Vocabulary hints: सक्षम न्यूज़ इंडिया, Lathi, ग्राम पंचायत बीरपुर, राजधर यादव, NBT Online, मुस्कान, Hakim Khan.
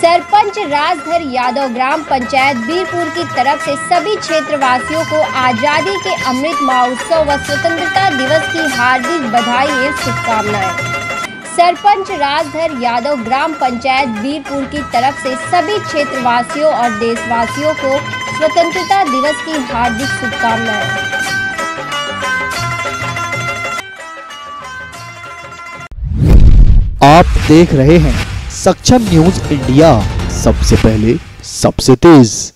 सरपंच राजधर यादव ग्राम पंचायत बीरपुर की तरफ से सभी क्षेत्रवासियों को आज़ादी के अमृत महोत्सव व स्वतंत्रता दिवस की हार्दिक बधाई एवं शुभकामनाएं। सरपंच राजधर यादव ग्राम पंचायत बीरपुर की तरफ से सभी क्षेत्रवासियों और देशवासियों को स्वतंत्रता दिवस की हार्दिक शुभकामनाएं। आप देख रहे हैं सक्षम न्यूज इंडिया, सबसे पहले सबसे तेज।